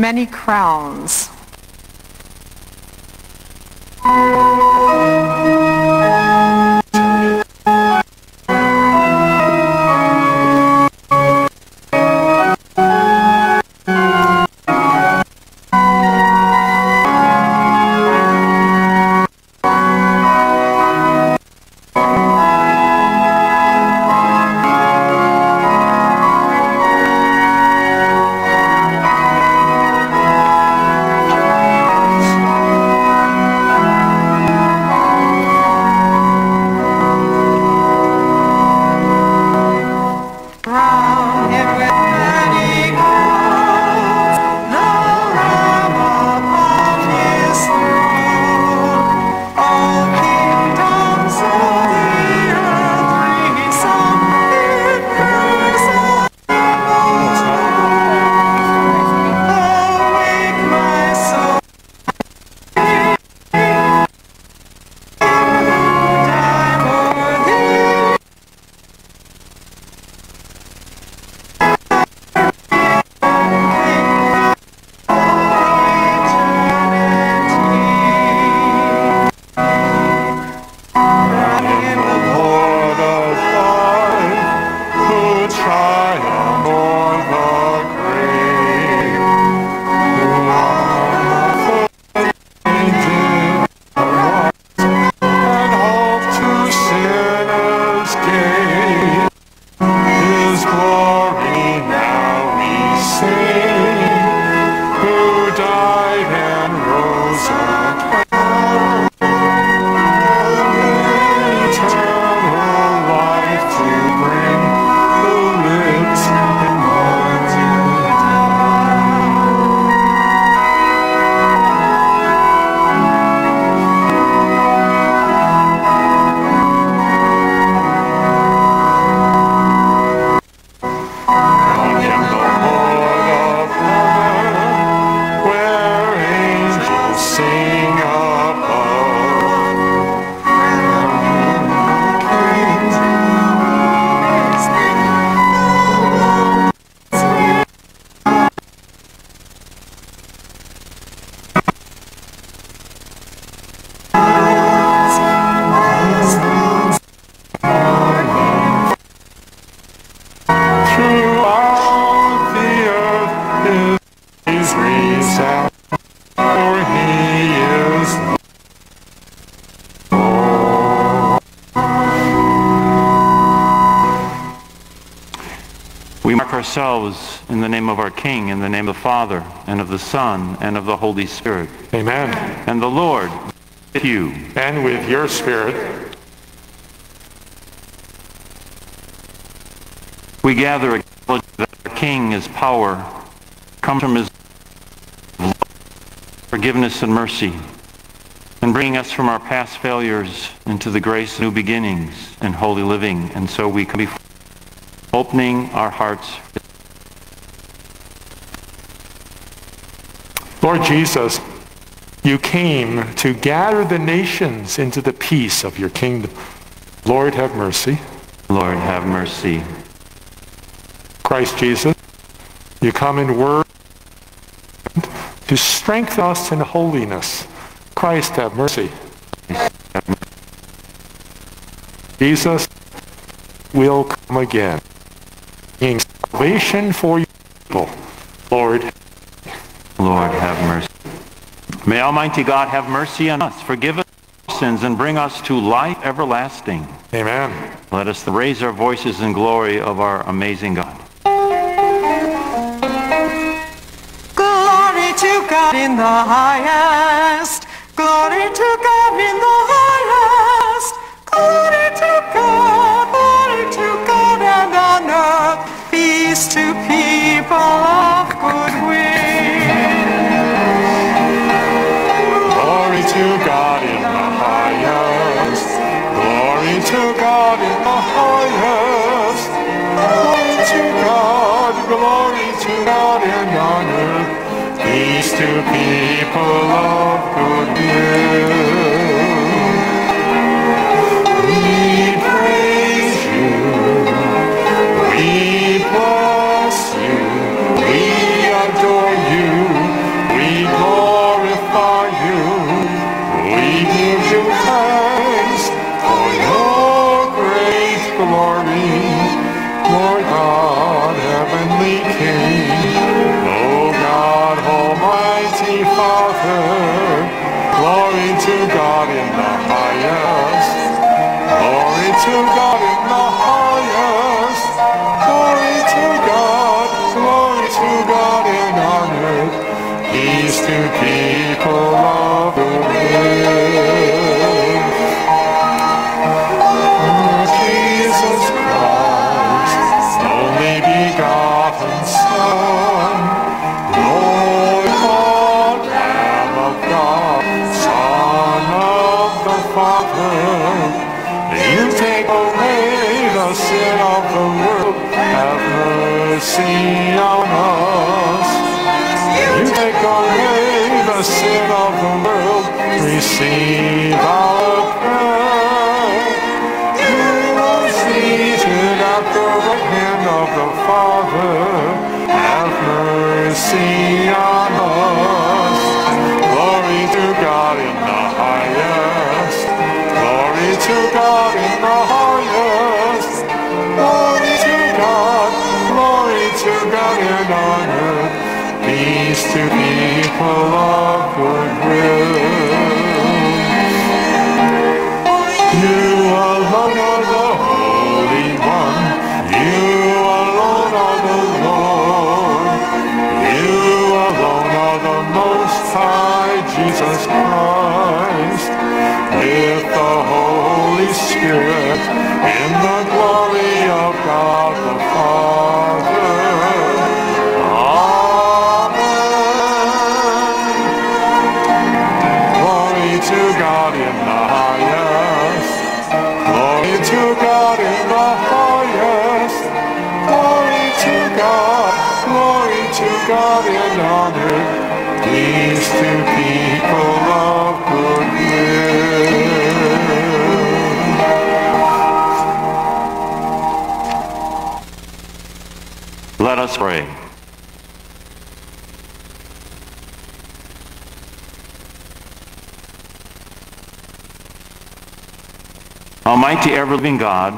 many crowns. Ourselves in the name of our King, in the name of the Father, and of the Son, and of the Holy Spirit. Amen. And the Lord with you. And with your spirit. We gather acknowledging that our King, His power, comes from His love, forgiveness, and mercy, and bringing us from our past failures into the grace of new beginnings and holy living. And so we come before, opening our hearts. Lord Jesus, you came to gather the nations into the peace of your kingdom. Lord, have mercy. Lord, have mercy. Christ Jesus, you come in word to strengthen us in holiness. Christ, have mercy. Jesus will come again, bringing salvation for your people. Lord, Lord, have mercy. May Almighty God have mercy on us, forgive us our sins, and bring us to life everlasting. Amen. Let us raise our voices in glory of our amazing God. Glory to God in the highest. Glory to God in the highest. Glory to God. Glory to God, and on earth peace to people of good will. Glory to God in the highest. Glory to God in the highest. Glory to God, glory to God in honor. Peace to people of good will. We praise you. We bless you. We adore you. Pray. Almighty ever-living God,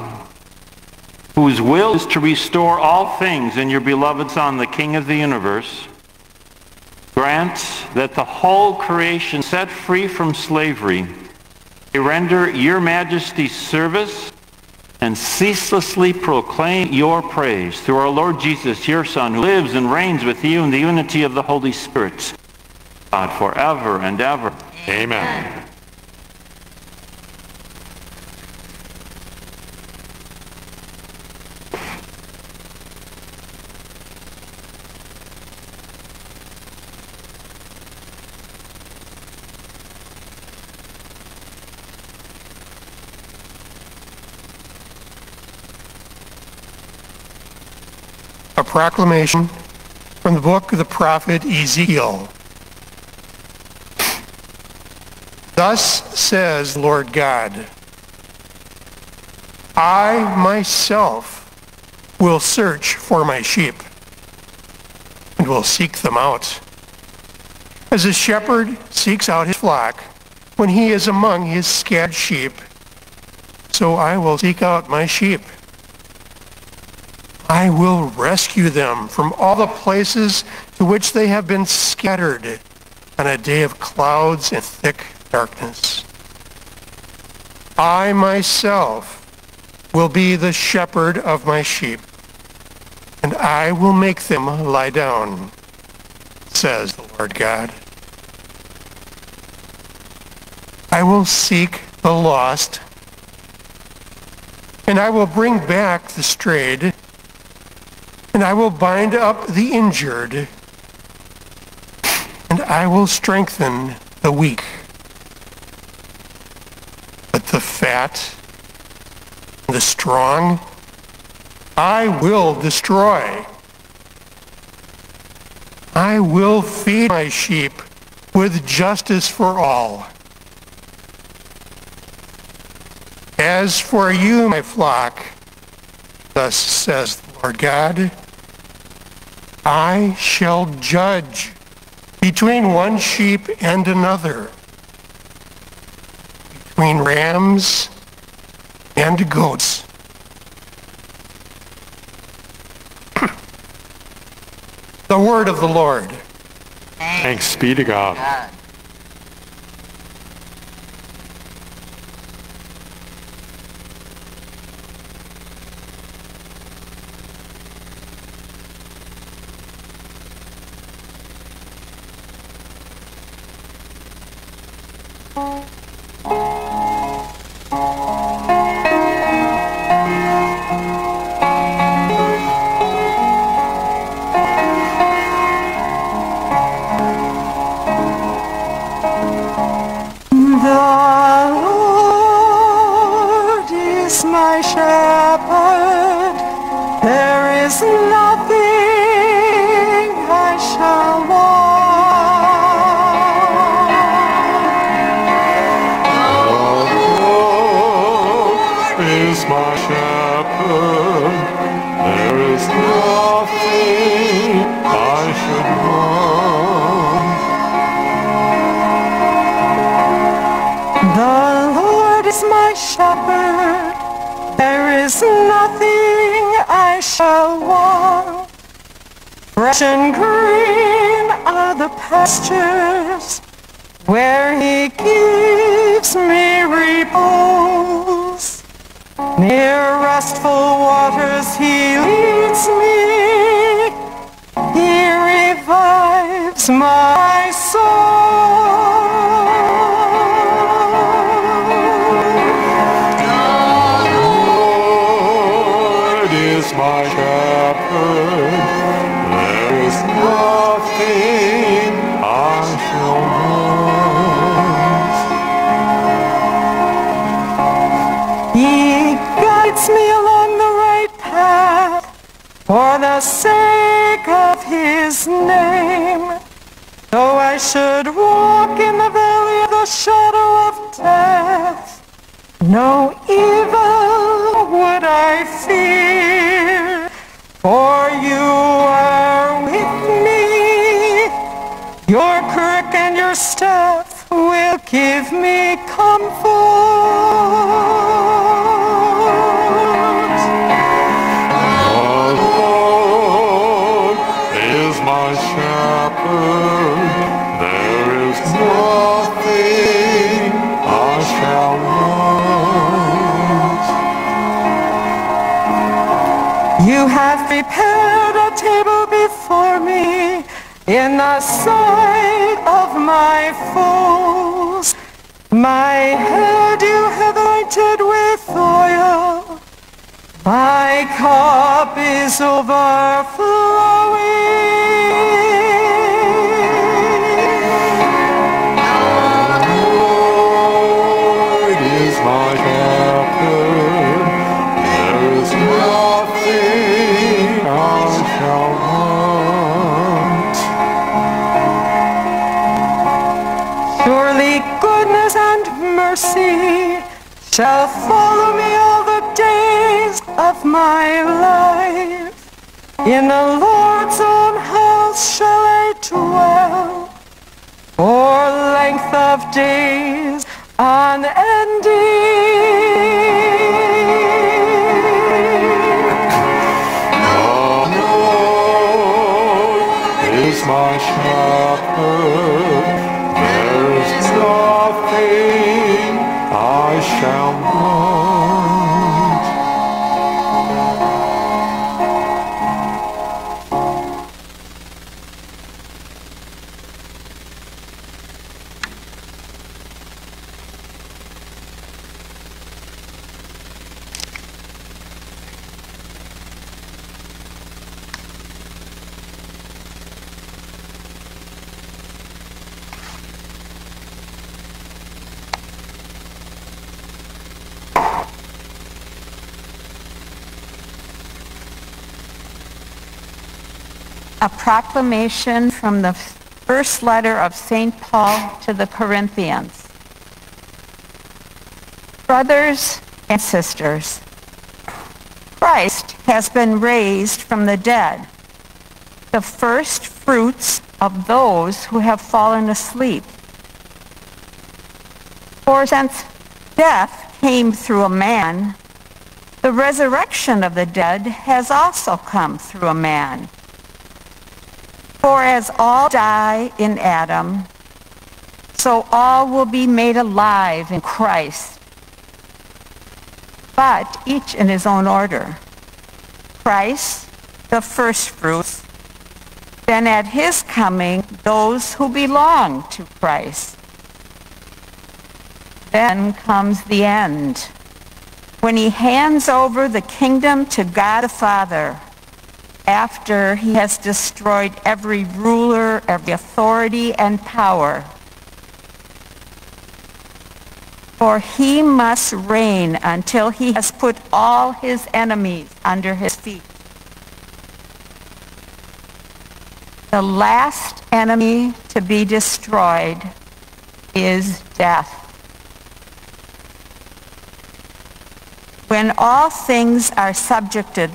whose will is to restore all things in your beloved Son, the King of the universe, grant that the whole creation, set free from slavery, may render your majesty's service and ceaselessly proclaim your praise through our Lord Jesus, your Son, who lives and reigns with you in the unity of the Holy Spirit, God, forever and ever. Amen. A proclamation from the book of the prophet Ezekiel. Thus says Lord God, I myself will search for my sheep and will seek them out. As a shepherd seeks out his flock when he is among his scattered sheep, so I will seek out my sheep. I will rescue them from all the places to which they have been scattered on a day of clouds and thick darkness. I myself will be the shepherd of my sheep, and I will make them lie down, says the Lord God. I will seek the lost, and I will bring back the strayed, and I will bind up the injured, and I will strengthen the weak. But the fat and the strong I will destroy. I will feed my sheep with justice for all. As for you, my flock, thus says the Lord God, I shall judge between one sheep and another, between rams and goats. The word of the Lord. Thanks be to God. A proclamation from the first letter of St. Paul to the Corinthians. Brothers and sisters, Christ has been raised from the dead, the first fruits of those who have fallen asleep. For since death came through a man, the resurrection of the dead has also come through a man. For as all die in Adam, so all will be made alive in Christ, but each in his own order. Christ, the firstfruits, then at his coming, those who belong to Christ. Then comes the end, when he hands over the kingdom to God the Father, after he has destroyed every ruler, every authority, and power. For he must reign until he has put all his enemies under his feet. The last enemy to be destroyed is death. When all things are subject to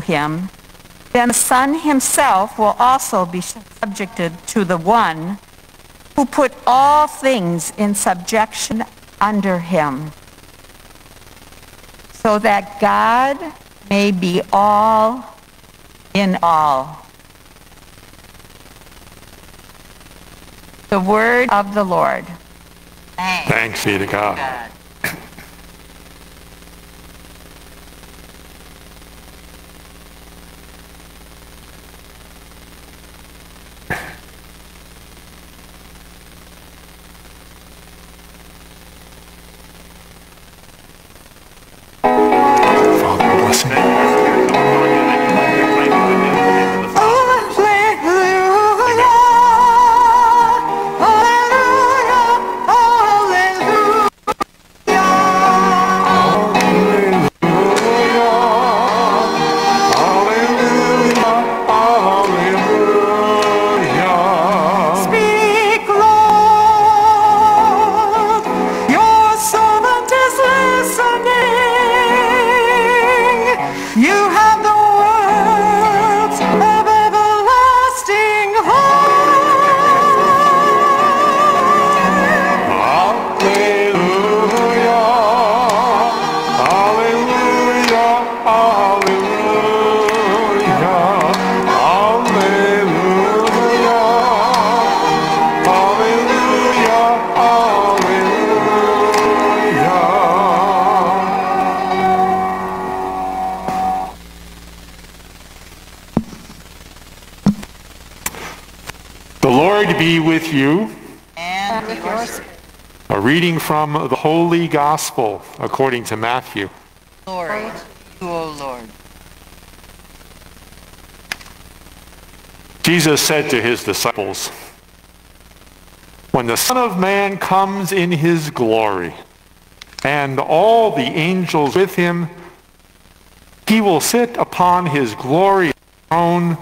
him, then the Son himself will also be subjected to the one who put all things in subjection under him, so that God may be all in all. The word of the Lord. Thanks be to God. Reading from the Holy Gospel according to Matthew. Glory to you, O Lord. Jesus said to his disciples, "When the Son of Man comes in his glory, and all the angels with him, he will sit upon his glorious throne,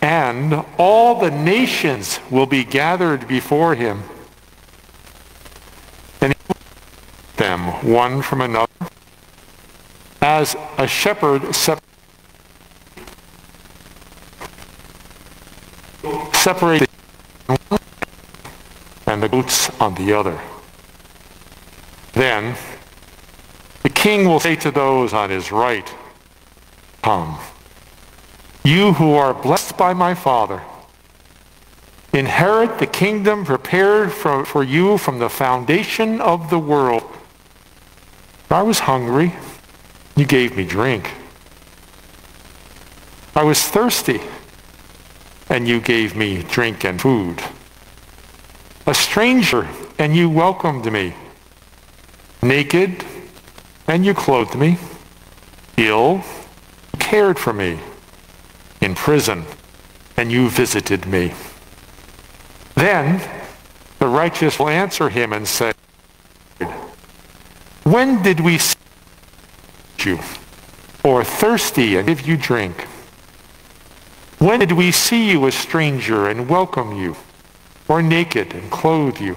and all the nations will be gathered before him. Them one from another, as a shepherd separates the sheep and the goats on the other. Then the king will say to those on his right, 'Come, you who are blessed by my Father, inherit the kingdom prepared for you from the foundation of the world. I was hungry, you gave me drink. I was thirsty, and you gave me drink and food. A stranger, and you welcomed me. Naked, and you clothed me. Ill, you cared for me. In prison, and you visited me.' Then the righteous will answer him and say, 'When did we see you, or thirsty, and give you drink? When did we see you a stranger and welcome you, or naked and clothe you?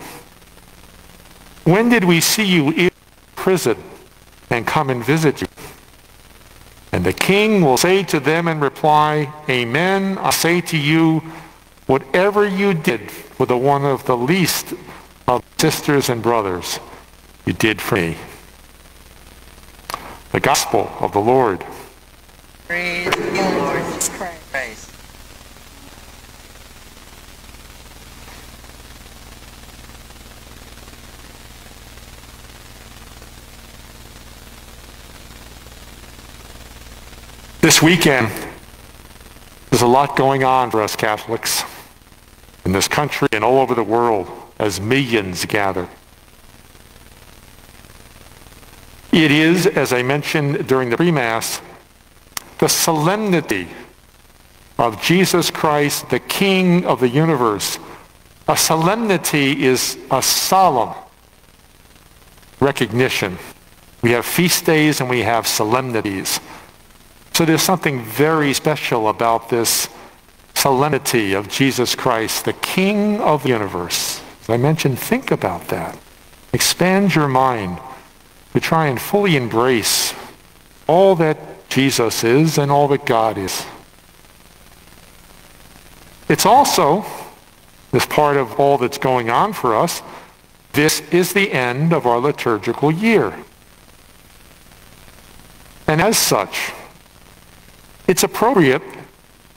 When did we see you in prison and come and visit you?' And the king will say to them in reply, 'Amen, I say to you, whatever you did for the one of the least of sisters and brothers, you did for me.'" The Gospel of the Lord. Praise the Lord Jesus Christ. This weekend, there's a lot going on for us Catholics in this country and all over the world as millions gather. It is, as I mentioned during the pre-Mass, the solemnity of Jesus Christ, the King of the universe. A solemnity is a solemn recognition. We have feast days and we have solemnities. So there's something very special about this solemnity of Jesus Christ, the King of the universe. As I mentioned, think about that. Expand your mind to try and fully embrace all that Jesus is and all that God is. It's also, as part of all that's going on for us, this is the end of our liturgical year. And as such, it's appropriate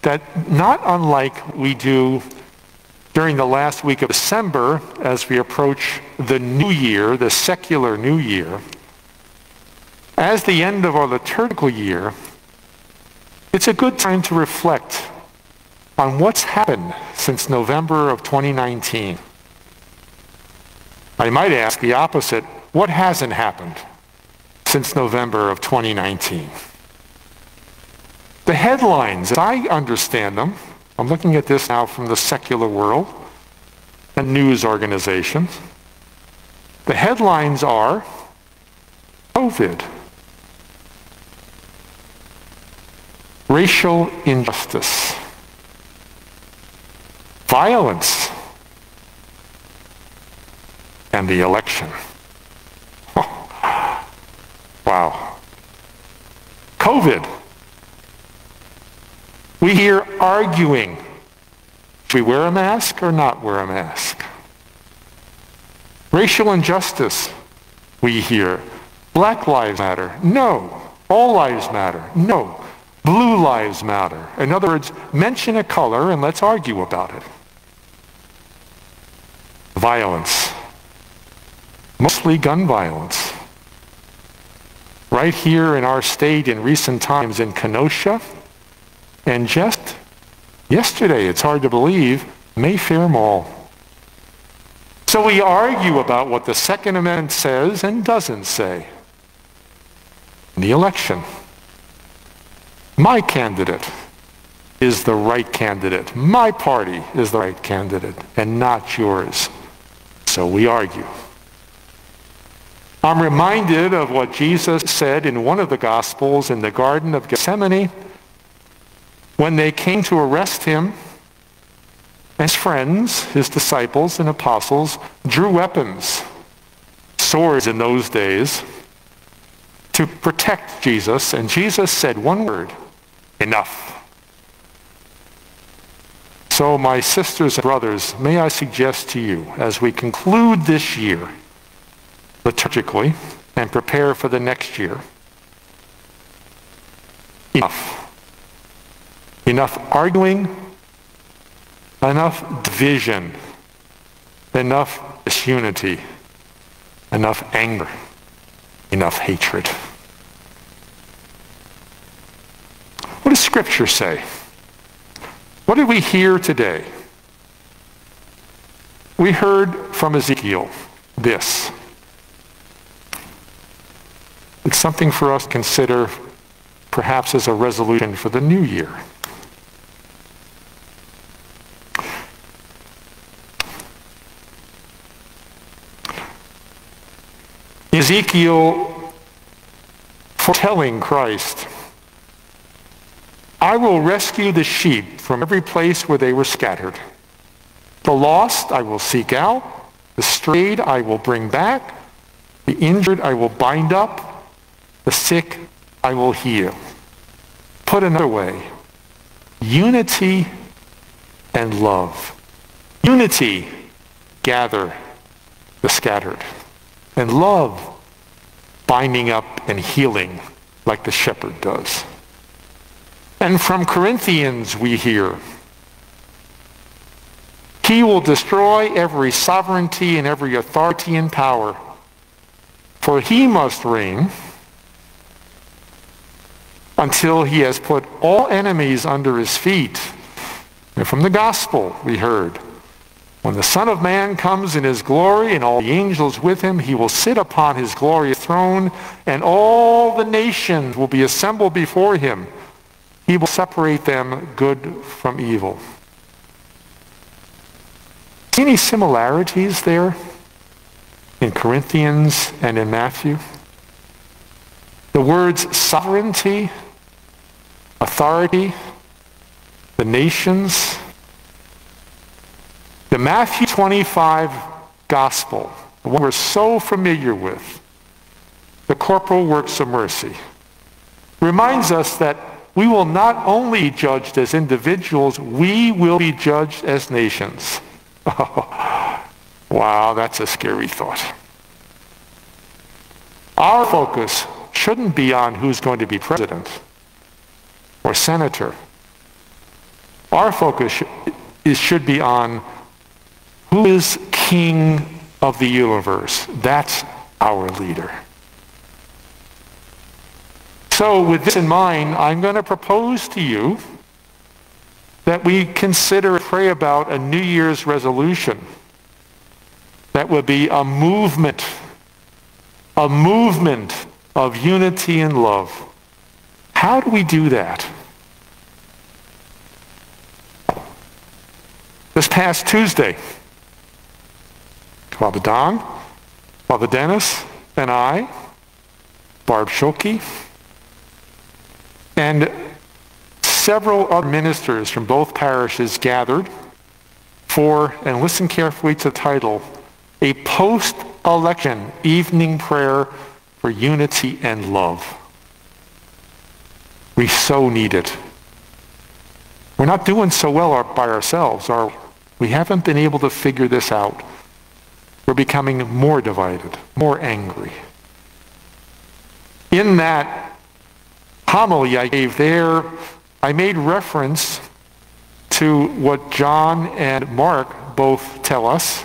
that, not unlike we do during the last week of December, as we approach the new year, the secular new year, as the end of our liturgical year, it's a good time to reflect on what's happened since November of 2019. I might ask the opposite, what hasn't happened since November of 2019? The headlines, as I understand them, I'm looking at this now from the secular world and news organizations. The headlines are COVID, racial injustice, violence, and the election. Oh. Wow. COVID. We hear arguing. Should we wear a mask or not wear a mask? Racial injustice, we hear. Black lives matter. No. All lives matter. No. Blue lives matter. In other words, mention a color and let's argue about it. Violence. Mostly gun violence. Right here in our state in recent times in Kenosha, and just yesterday, it's hard to believe, Mayfair Mall. So we argue about what the Second Amendment says and doesn't say. The election. My candidate is the right candidate. My party is the right candidate and not yours. So we argue. I'm reminded of what Jesus said in one of the Gospels in the Garden of Gethsemane, when they came to arrest him, his friends, his disciples and apostles, drew weapons, swords in those days, to protect Jesus. And Jesus said one word, enough. So my sisters and brothers, may I suggest to you, as we conclude this year liturgically and prepare for the next year, enough. Enough arguing, enough division, enough disunity, enough anger, enough hatred. What does Scripture say? What did we hear today? We heard from Ezekiel this. It's something for us to consider perhaps as a resolution for the new year. Ezekiel foretelling Christ, I will rescue the sheep from every place where they were scattered. The lost I will seek out, the strayed I will bring back, the injured I will bind up, the sick I will heal. Put another way, unity and love. Unity, gather the scattered. And love, binding up and healing like the shepherd does. And from Corinthians we hear, he will destroy every sovereignty and every authority and power, for he must reign until he has put all enemies under his feet. And from the gospel we heard, When the Son of Man comes in his glory and all the angels with him, he will sit upon his glorious throne, and all the nations will be assembled before him. He will separate them good from evil. Any similarities there in Corinthians and in Matthew? The words sovereignty, authority, the nations. The Matthew 25 gospel, the one we're so familiar with, the corporal works of mercy, reminds us that we will not only be judged as individuals, we will be judged as nations. Oh, wow, that's a scary thought. Our focus shouldn't be on who's going to be president or senator. Our focus should be on who is King of the universe. That's our leader. So with this in mind, I'm going to propose to you that we consider and pray about a New Year's resolution that would be a movement of unity and love. How do we do that? This past Tuesday, Father Don, Father Dennis, and I, Barb Schulke, and several other ministers from both parishes gathered for, and listen carefully to the title, a post-election evening prayer for unity and love. We so need it. We're not doing so well by ourselves, are we? We haven't been able to figure this out. We're becoming more divided, more angry. In that homily I gave there, I made reference to what John and Mark both tell us,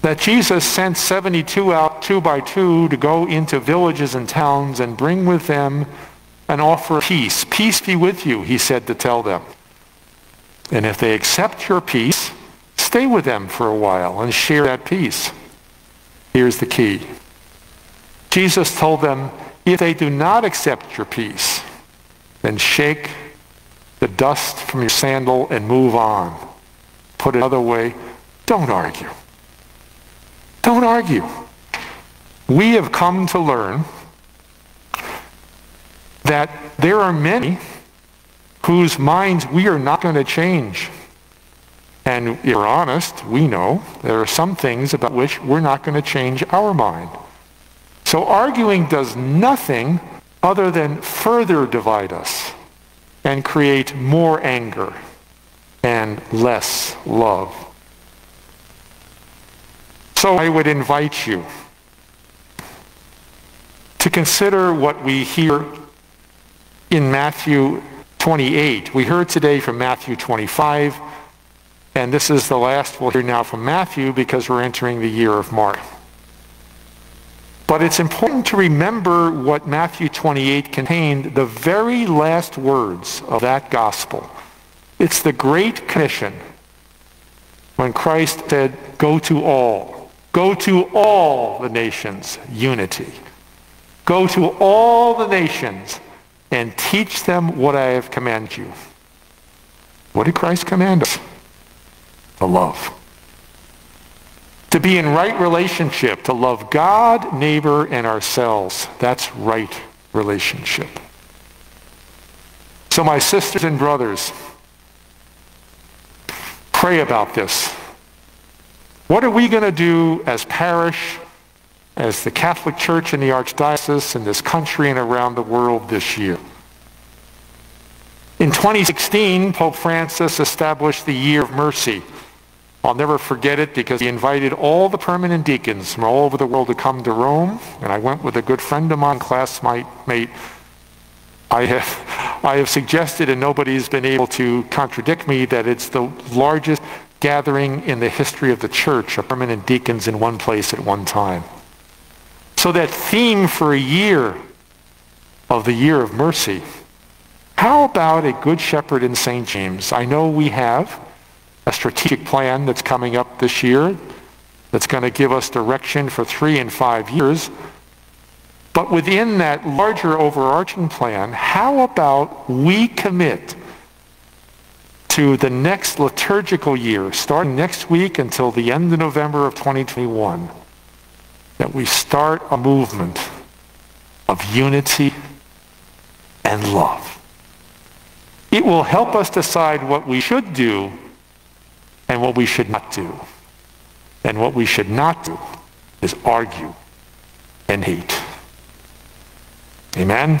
that Jesus sent 72 out 2 by 2 to go into villages and towns and bring with them an offer of peace. Peace be with you, he said to tell them. And if they accept your peace, stay with them for a while and share that peace. Here's the key. Jesus told them, if they do not accept your peace, then shake the dust from your sandal and move on. Put it another way, don't argue. Don't argue. We have come to learn that there are many whose minds we are not going to change. And if we're honest, we know there are some things about which we're not going to change our mind. So arguing does nothing other than further divide us and create more anger and less love. So I would invite you to consider what we hear in Matthew 28. We heard today from Matthew 25. And this is the last we'll hear now from Matthew because we're entering the year of Mark. But it's important to remember what Matthew 28 contained, the very last words of that gospel. It's the Great Commission when Christ said, go to all the nations, unity. Go to all the nations and teach them what I have commanded you. What did Christ command us? To love. To be in right relationship, to love God, neighbor, and ourselves. That's right relationship. So my sisters and brothers, pray about this. What are we going to do as parish, as the Catholic Church in the Archdiocese, in this country and around the world this year? In 2016, Pope Francis established the Year of Mercy. I'll never forget it because he invited all the permanent deacons from all over the world to come to Rome, and I went with a good friend of mine, classmate. I have suggested, and nobody's been able to contradict me, that it's the largest gathering in the history of the Church of permanent deacons in one place at one time. So that theme for a year of the Year of Mercy, how about a Good Shepherd in St. James? I know we have. a strategic plan that's coming up this year that's going to give us direction for 3 and 5 years. But within that larger overarching plan, how about we commit to the next liturgical year, starting next week until the end of November of 2021, that we start a movement of unity and love. It will help us decide what we should do and what we should not do. And what we should not do is argue and hate. Amen?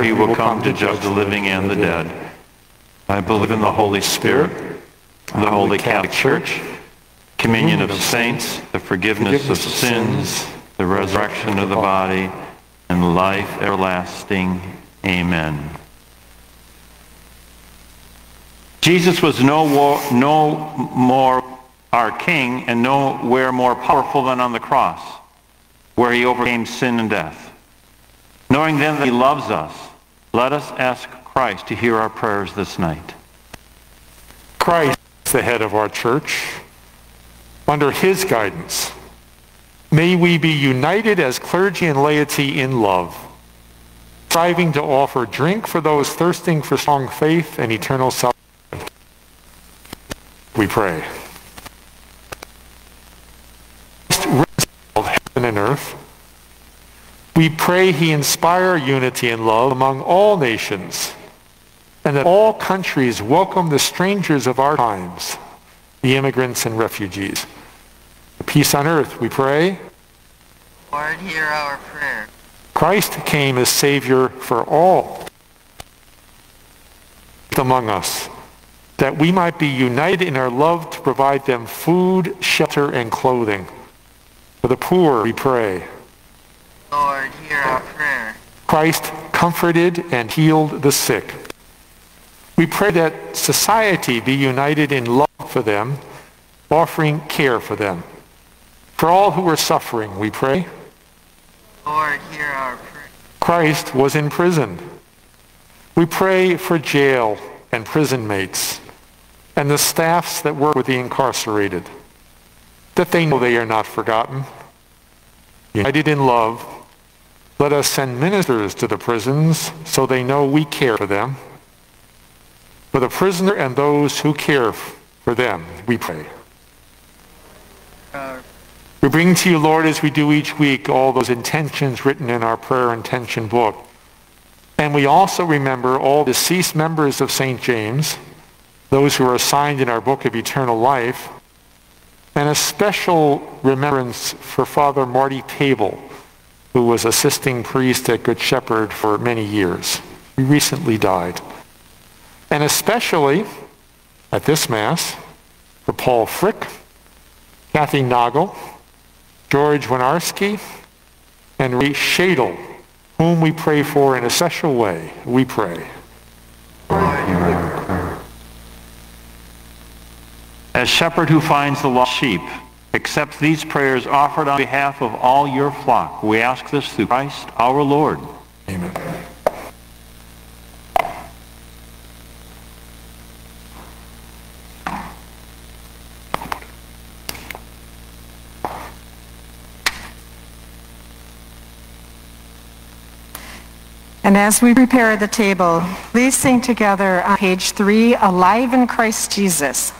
He will come to judge the living and the dead. I believe in the Holy Spirit, the Holy Catholic Church, communion of saints, the forgiveness of sins, the resurrection of the body, and life everlasting. Amen. Jesus was no more our King and nowhere more powerful than on the cross, where he overcame sin and death. Knowing then that he loves us, let us ask Christ to hear our prayers this night. Christ is the head of our church. Under his guidance, may we be united as clergy and laity in love, striving to offer drink for those thirsting for strong faith and eternal salvation. We pray. Christ, of heaven and earth, we pray he inspire unity and love among all nations, and that all countries welcome the strangers of our times, the immigrants and refugees. For peace on earth, we pray. Lord, hear our prayer. Christ came as Savior for all among us, that we might be united in our love to provide them food, shelter, and clothing. For the poor, we pray. Lord, hear our prayer. Christ comforted and healed the sick. We pray that society be united in love for them, offering care for them. For all who are suffering, we pray. Lord, hear our prayer. Christ was in prison. We pray for jail and prison mates and the staffs that work with the incarcerated, that they know they are not forgotten. United in love, let us send ministers to the prisons so they know we care for them. For the prisoner and those who care for them, we pray. We bring to you, Lord, as we do each week, all those intentions written in our prayer intention book. And we also remember all deceased members of St. James, those who are assigned in our book of eternal life, and a special remembrance for Father Marty Cable, who was assisting priest at Good Shepherd for many years. He recently died. And especially, at this Mass, for Paul Frick, Kathy Noggle, George Wynarsky, and Ray Schadel, whom we pray for in a special way. We pray. As shepherd who finds the lost sheep, accept these prayers offered on behalf of all your flock. We ask this through Christ our Lord. Amen. And as we prepare the table, please sing together on page 3, Alive in Christ Jesus.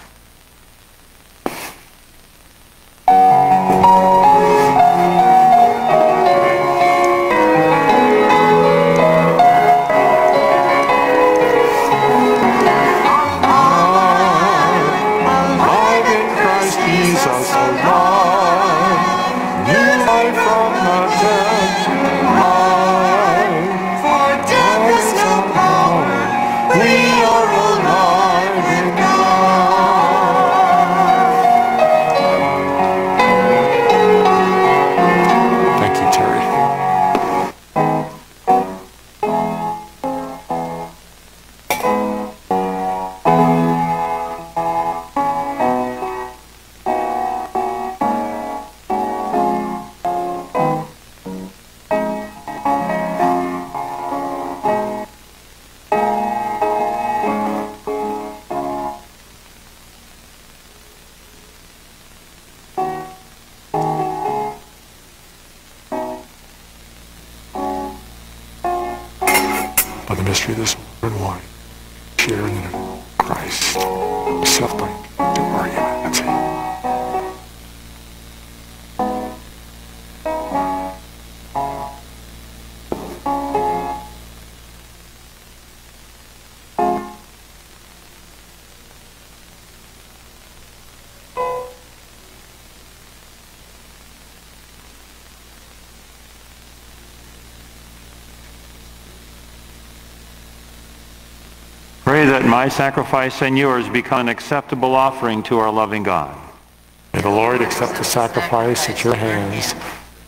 That my sacrifice and yours become an acceptable offering to our loving God. May the Lord accept the sacrifice at your hands,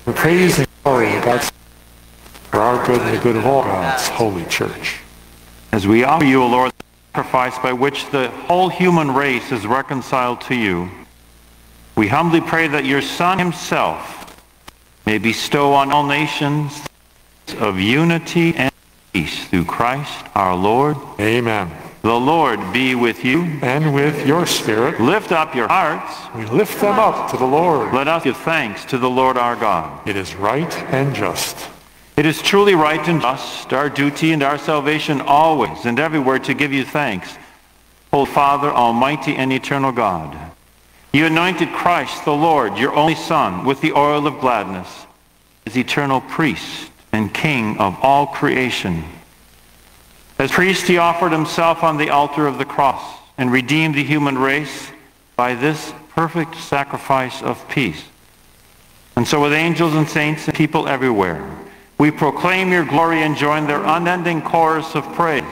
the praise and glory of God, for our good and the good of all God's holy church. As we offer you, O Lord, the sacrifice by which the whole human race is reconciled to you, we humbly pray that your Son himself may bestow on all nations of unity and peace through Christ our Lord. Amen. The Lord be with you. And with your spirit. Lift up your hearts. We lift them up to the Lord. Let us give thanks to the Lord our God. It is right and just. It is truly right and just, our duty and our salvation always and everywhere to give you thanks, O Father, almighty and eternal God. You anointed Christ the Lord, your only Son, with the oil of gladness, his eternal priest and King of all creation. As priest, he offered himself on the altar of the cross and redeemed the human race by this perfect sacrifice of peace. And so with angels and saints and people everywhere, we proclaim your glory and join their unending chorus of praise.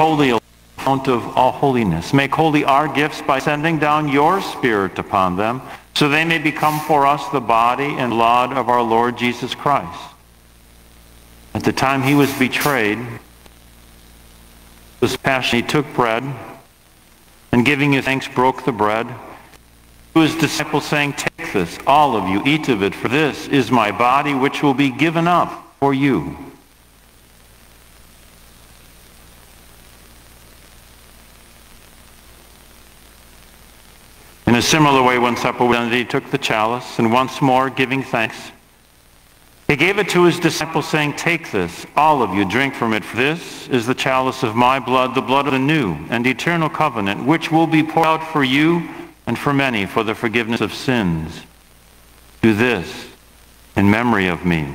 Holy, fount of all holiness, make holy our gifts by sending down your Spirit upon them, so they may become for us the body and blood of our Lord Jesus Christ. At the time he was betrayed, this passion, he took bread, and giving you thanks, broke the bread, to his disciples, saying, "Take this, all of you, eat of it, for this is my body, which will be given up for you." In a similar way, when supper was ended, he took the chalice, and once more, giving thanks, he gave it to his disciples, saying, "Take this, all of you, drink from it, for this is the chalice of my blood, the blood of the new and eternal covenant, which will be poured out for you and for many for the forgiveness of sins. Do this in memory of me.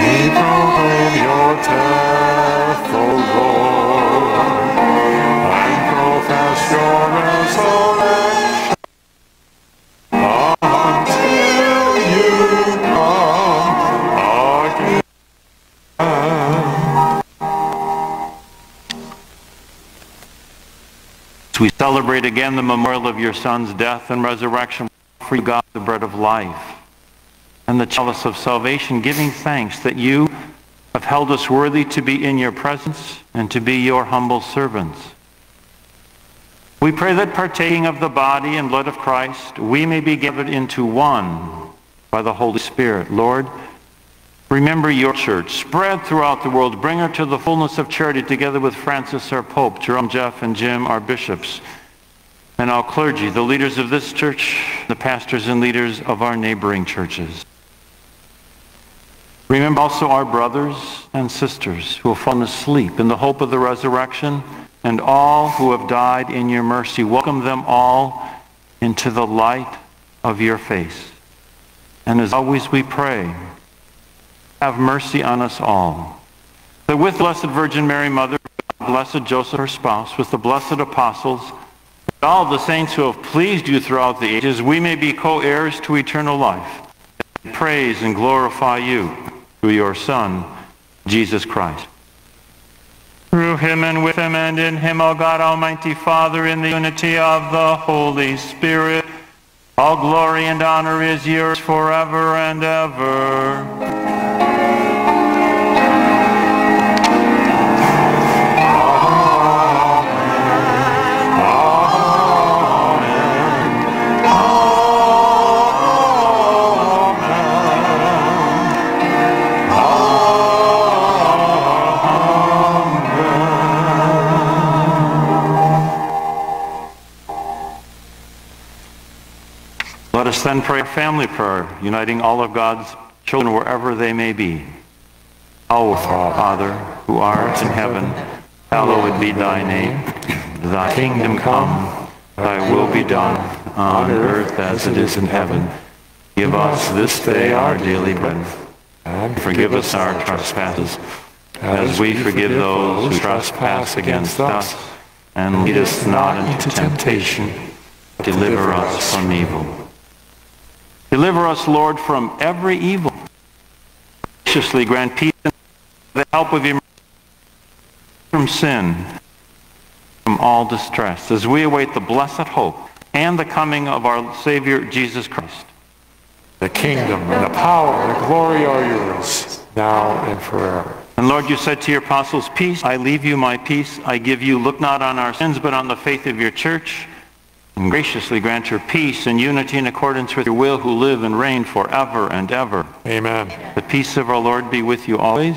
We proclaim your death, O Lord, and profess your resurrection until you come again. As we celebrate again the memorial of your Son's death and resurrection, we offer God the bread of life and the chalice of salvation, giving thanks that you have held us worthy to be in your presence and to be your humble servants. We pray that partaking of the body and blood of Christ, we may be gathered into one by the Holy Spirit. Lord, remember your church, spread throughout the world, bring her to the fullness of charity together with Francis, our Pope, Jerome, Jeff, and Jim, our bishops, and all clergy, the leaders of this church, the pastors and leaders of our neighboring churches. Remember also our brothers and sisters who have fallen asleep in the hope of the resurrection, and all who have died in your mercy. Welcome them all into the light of your face. And as always we pray, have mercy on us all, that with Blessed Virgin Mary, Mother of God, Blessed Joseph, her spouse, with the blessed apostles, all the saints who have pleased you throughout the ages, we may be co-heirs to eternal life, and praise and glorify you through your Son, Jesus Christ. Through him and with him and in him, O God, Almighty Father, in the unity of the Holy Spirit, all glory and honor is yours forever and ever. Let us then pray our family prayer, uniting all of God's children wherever they may be. Our Father, who art in heaven, hallowed be thy name. Thy kingdom come, thy will be done, on earth as it is in heaven. Give us this day our daily bread, and forgive us our trespasses, as we forgive those who trespass against us. And lead us not into temptation, but deliver us from evil. Deliver us, Lord, from every evil. Graciously grant peace and the help of your mercy from sin, from all distress, as we await the blessed hope and the coming of our Savior, Jesus Christ. The kingdom and the power and the glory are yours, now and forever. And Lord, you said to your apostles, peace I leave you, my peace I give you. Look not on our sins, but on the faith of your church. And graciously grant your peace and unity in accordance with your will, who live and reign forever and ever. Amen. The peace of our Lord be with you always.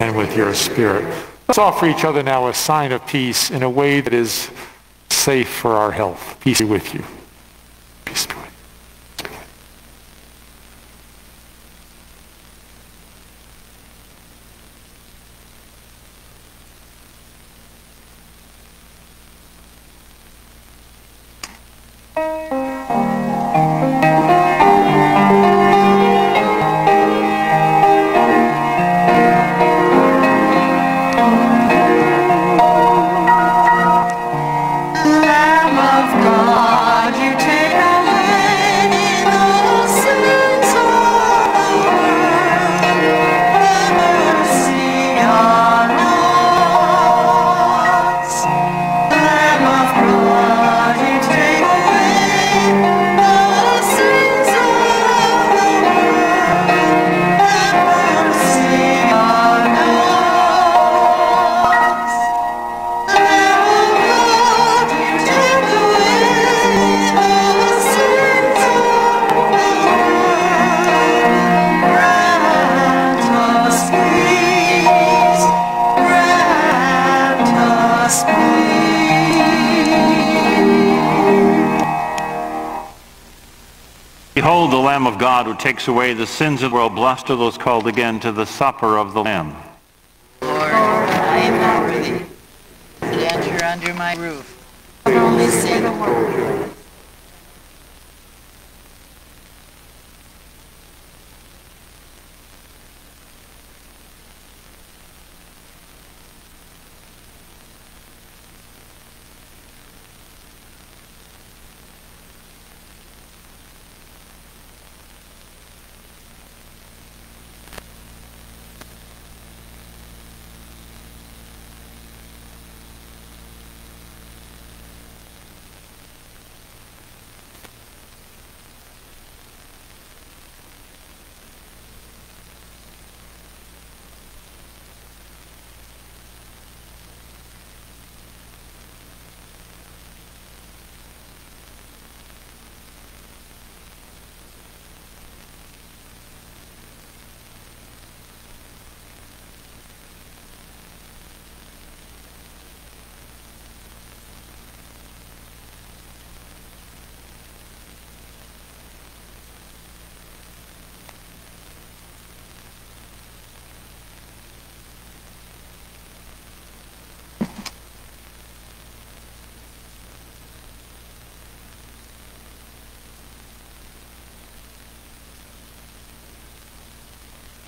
And with your spirit. Let's offer each other now a sign of peace in a way that is safe for our health. Peace be with you. Peace be with you. Lamb of God, Behold the Lamb of God who takes away the sins of the world. Blessed are those called again to the supper of the Lamb. Lord, I am not worthy to enter under my roof. But only say the word.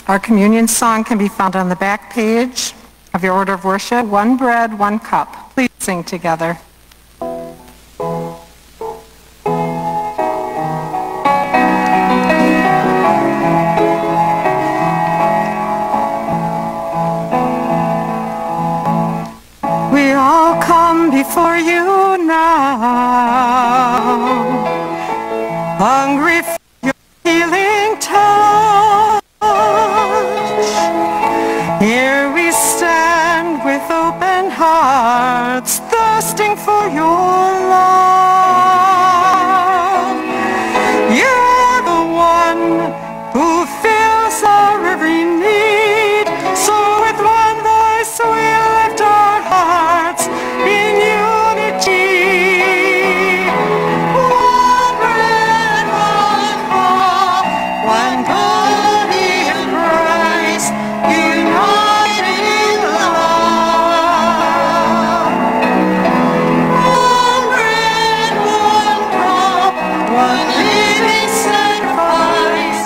Our communion song can be found on the back page of your order of worship. One bread, one cup. Please sing together. We all come before you now, hungry for thirsting for your love. You're the one who fills our every need. So with one voice we lift our hearts in unity. One bread, one cup, one body in Christ, united in love. One living sacrifice.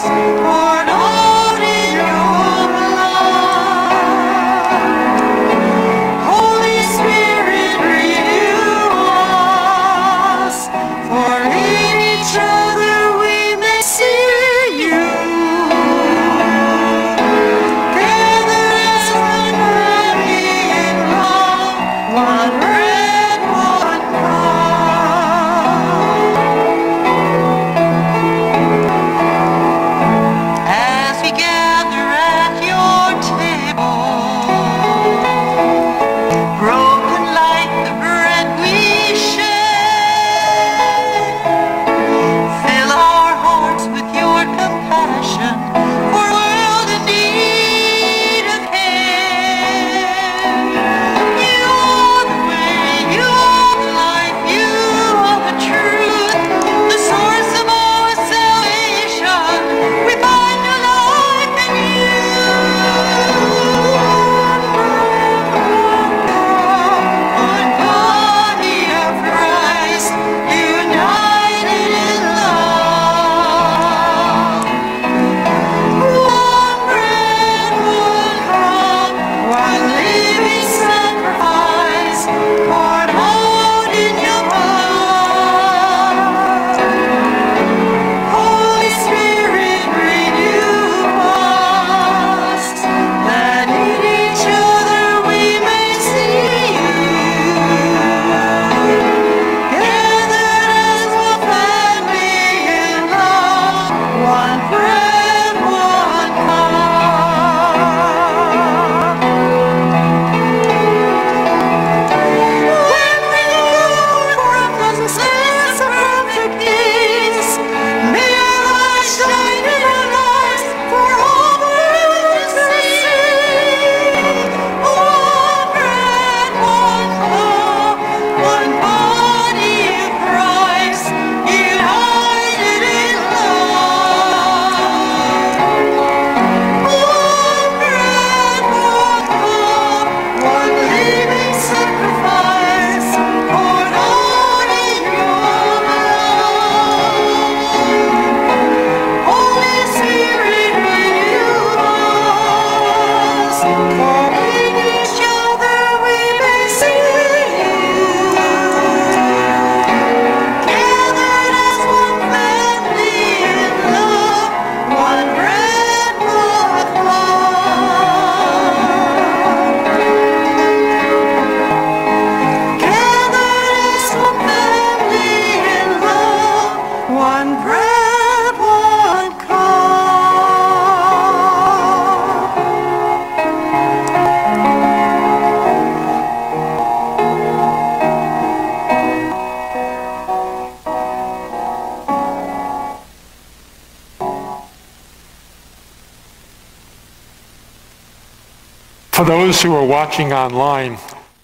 For those who are watching online,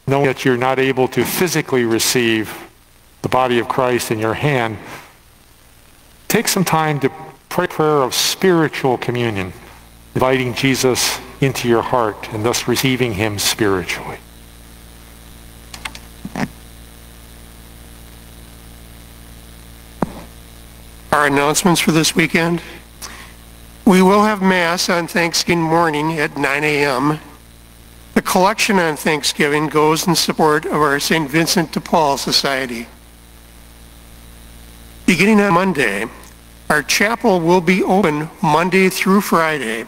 knowing that you're not able to physically receive the body of Christ in your hand, take some time to pray a prayer of spiritual communion, inviting Jesus into your heart and thus receiving him spiritually. Our announcements for this weekend. We will have Mass on Thanksgiving morning at 9 a.m. The collection on Thanksgiving goes in support of our St. Vincent de Paul Society. Beginning on Monday, our chapel will be open Monday through Friday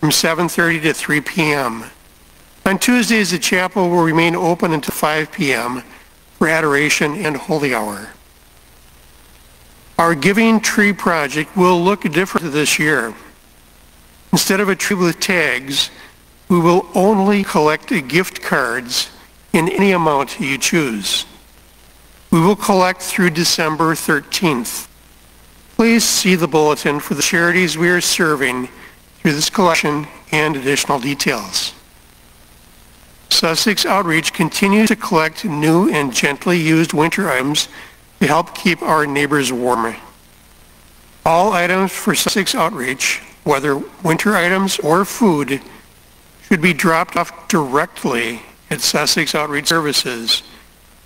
from 7:30 to 3 p.m. On Tuesdays, the chapel will remain open until 5 p.m. for adoration and holy hour. Our Giving Tree project will look different this year. Instead of a tree with tags, we will only collect gift cards in any amount you choose. We will collect through December 13th. Please see the bulletin for the charities we are serving through this collection and additional details. Sussex Outreach continues to collect new and gently used winter items to help keep our neighbors warm. All items for Sussex Outreach, whether winter items or food, should be dropped off directly at Sussex Outreach Services,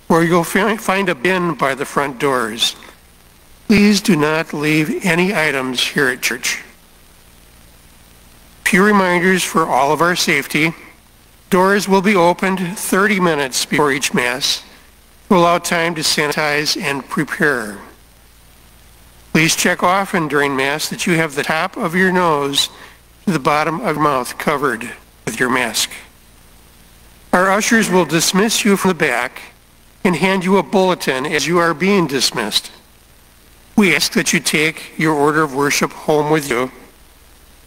where you'll find a bin by the front doors. Please do not leave any items here at church. Pew reminders for all of our safety. Doors will be opened 30 minutes before each Mass, to allow time to sanitize and prepare. Please check often during Mass that you have the top of your nose to the bottom of your mouth covered with your mask. Our ushers will dismiss you from the back and hand you a bulletin as you are being dismissed. We ask that you take your order of worship home with you,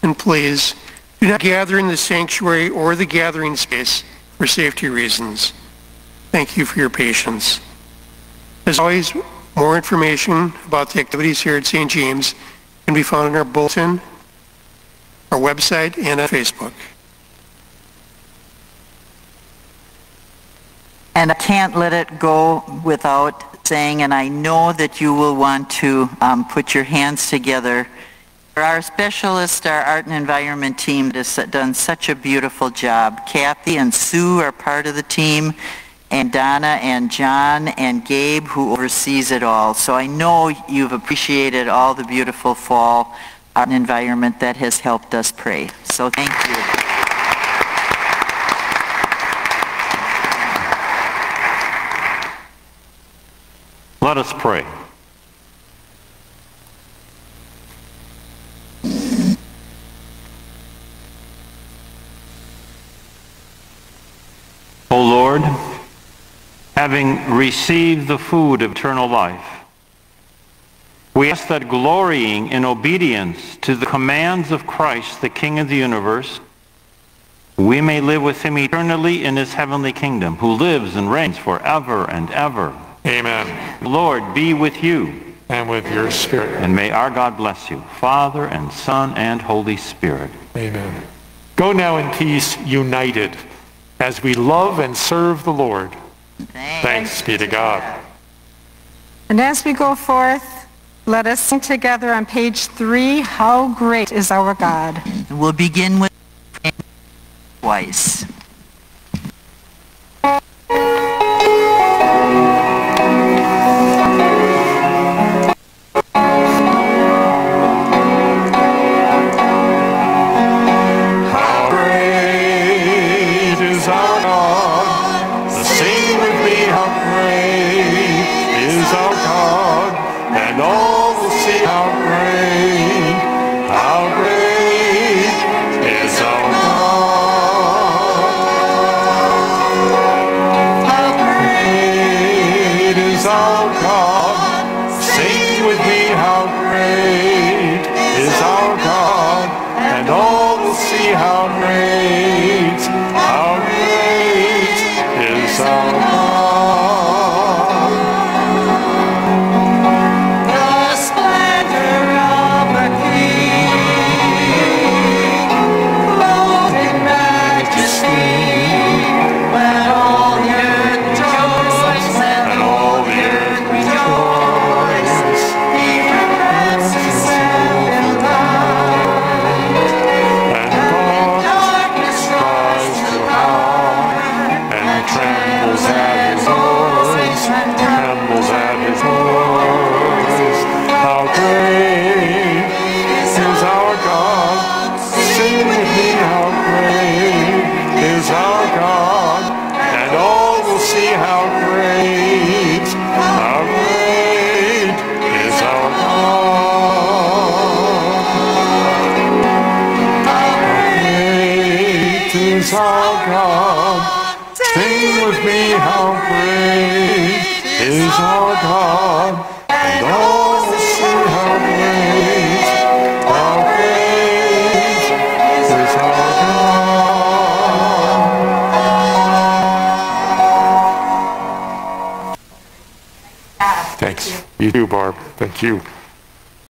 and please do not gather in the sanctuary or the gathering space for safety reasons. Thank you for your patience. As always, more information about the activities here at St. James can be found in our bulletin, our website, and on Facebook. And I can't let it go without saying, and I know that you will want to put your hands together. Our specialists, our art and environment team, has done such a beautiful job. Kathy and Sue are part of the team, and Donna and John and Gabe, who oversees it all. So I know you've appreciated all the beautiful fall art environment that has helped us pray. So thank you. Let us pray. O Lord, having received the food of eternal life, we ask that glorying in obedience to the commands of Christ, the King of the universe, we may live with him eternally in his heavenly kingdom, who lives and reigns forever and ever. Amen. Lord, be with you. And with your spirit. And may our God bless you, Father and Son and Holy Spirit. Amen. Go now in peace, united, as we love and serve the Lord. Thanks be to God. And as we go forth, let us sing together on page 3, How Great is Our God. And we'll begin with twice. How great is our God. me how great is our God, and all will see how great is our God. Thanks. You too, Barb. Thank you.